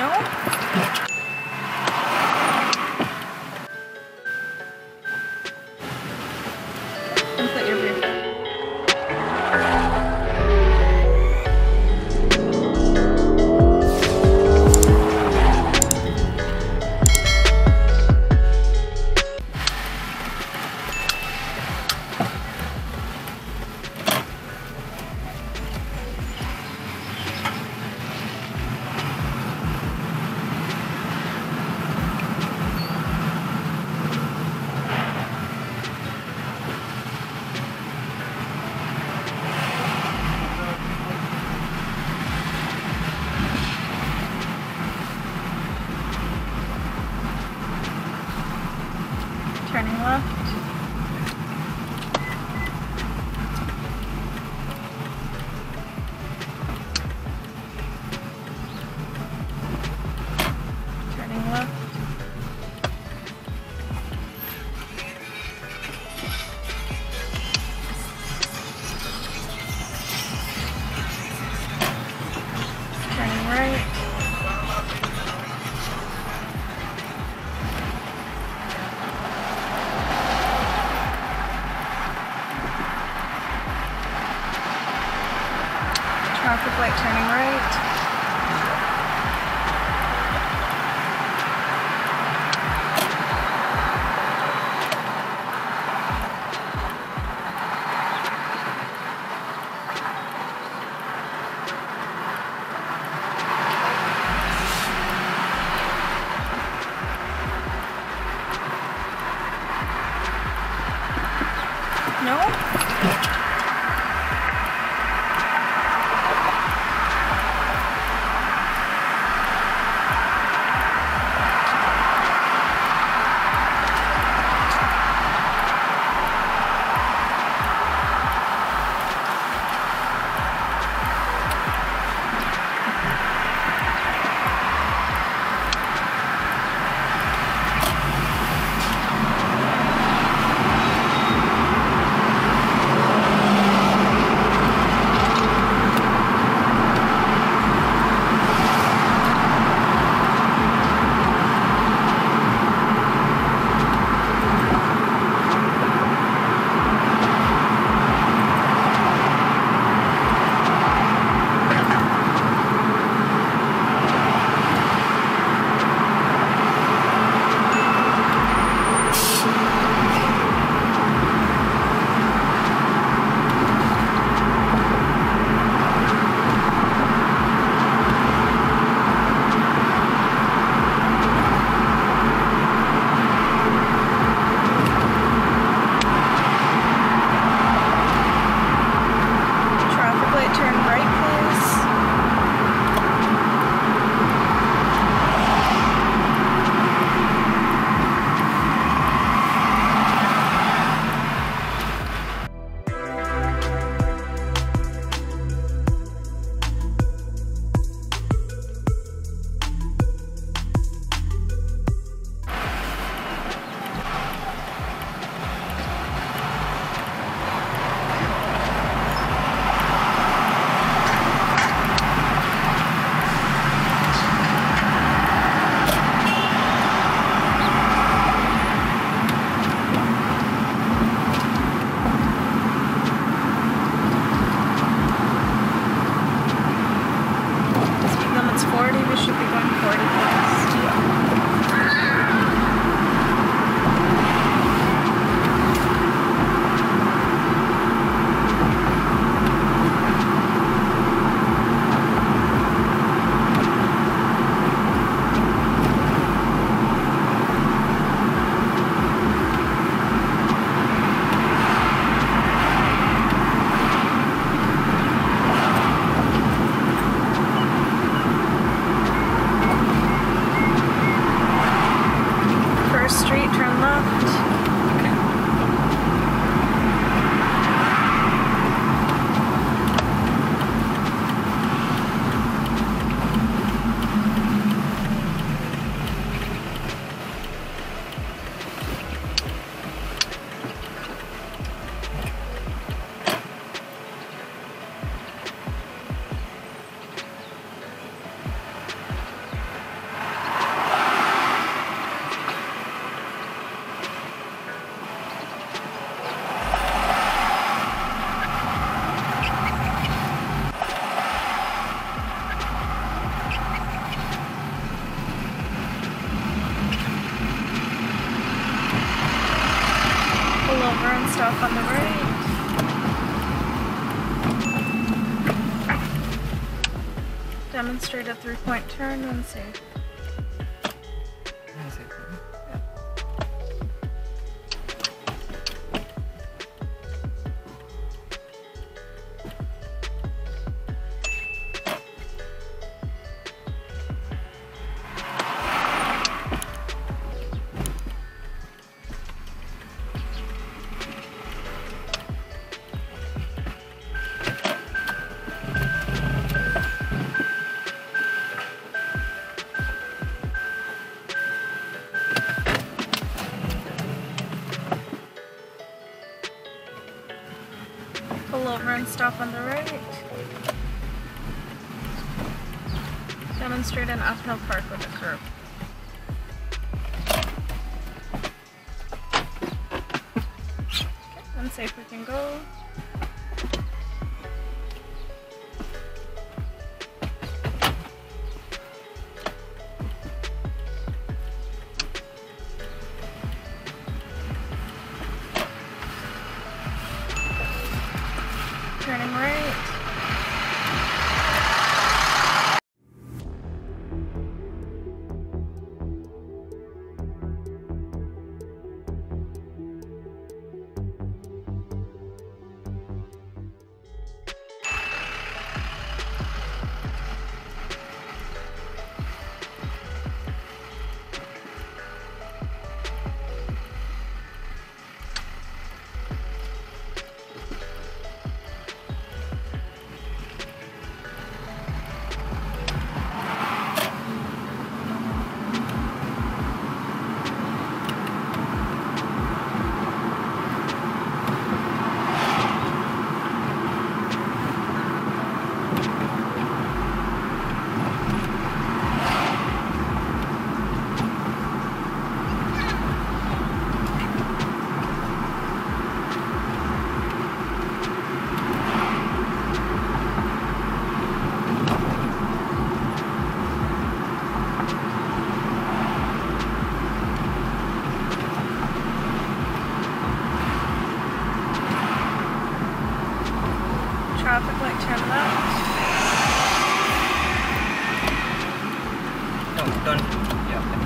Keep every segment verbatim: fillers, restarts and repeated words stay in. No? Turning left. Turning left. Turning right. Traffic light turning right. No? demonstrate a three-point turn and see. Pull over and stop on the right. Demonstrate an uphill park with a curb. Okay, unsafe we can go. Turning right. Traffic light, turn left. No, don't. Yeah,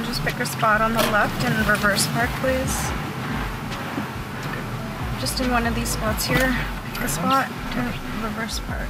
And just pick a spot on the left and reverse park, please. Just in one of these spots here, pick a spot to reverse park.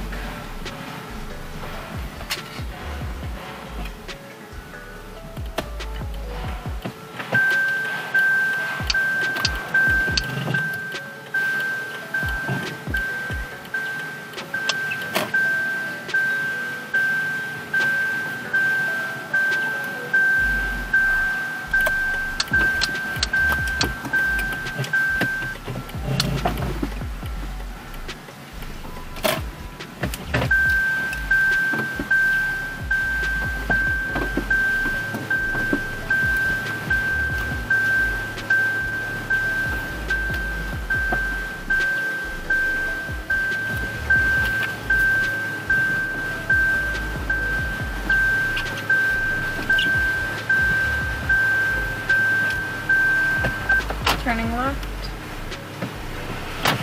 Turning left. You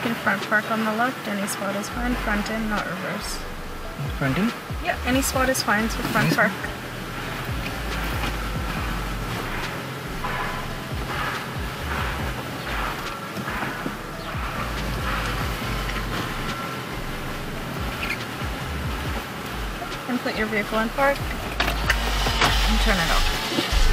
can front park on the left, any spot is fine, front in, not reverse. Fronting? Yeah, any spot is fine, so front park. And put your vehicle in park and turn it off.